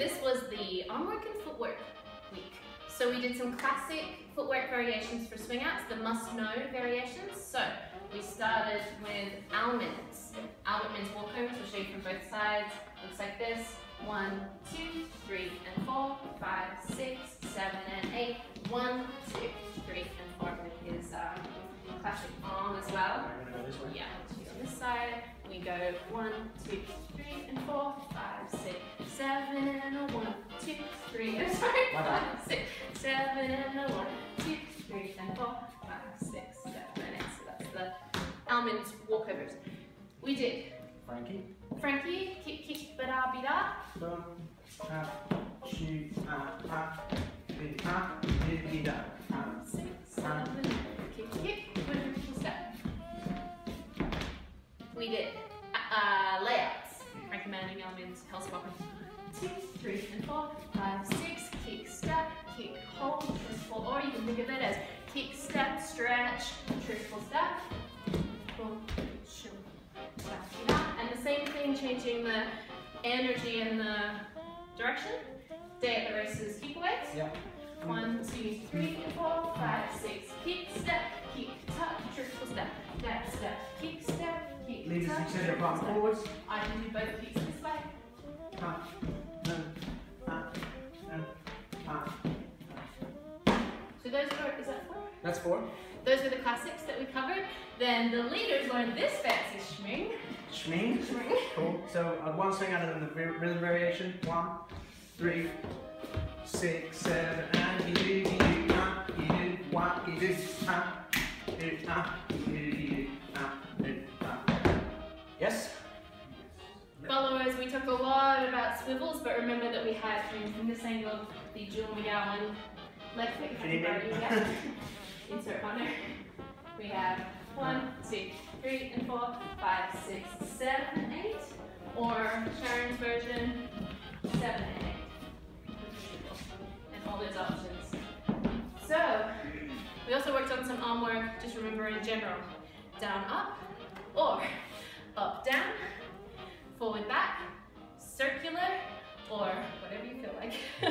this was the armwork and footwork week. So we did some classic footwork variations for swing outs, the must know variations. So we started with Albert Minns walkovers. We'll show you from both sides. Looks like this. 1, 2, 3, and 4, 5, 6, 7, and 8. 1, 2, 3, and 4 with his classic arm as well. Yeah, on this side. We go 1, 2, 3, and 4, 5, 6, 7, and 1, 2, 3, and 4, 5, 6, 7, and 1, 2, 3, and 4, 5, 6, 7, and 8. So that's the Almond's walkovers. We did Frankie, kick, bada, bida. We did layouts. Frankie Manning, Albert Minns, Hell's Welcome. 2, 3, and 4, 5, 6. Kick, step, kick, hold, truthful. Or you can think of it as kick, step, stretch, truthful step. And the same thing, changing the energy and the direction. Day at the races, kick weights. Yeah. 1, 2, 3, and 4, 5, 6. Kick, step, kick, tuck, truthful step. That step, kick, step. Leave us each other palm forwards. I can do both feet this way. So those were, is that 4? That's 4. Those were the classics that we covered. Then the leaders learned this fancy schming. Schming? Schming. Cool. So one swing out of the rhythm variation. 1, 3, 6, 7, and you do, you do, one, you do, Yes? Followers, we talk a lot about swivels, but remember that we had from this angle the Jewel McGowan leg flick. Insert honor. We have 1, 2, 3, and 4, 5, 6, 7, 8. Or Sharon's version, 7 and 8. And all those options. So, we also worked on some arm work, just remember in general. Down, up, or up, down, forward, back, circular, or whatever you feel like.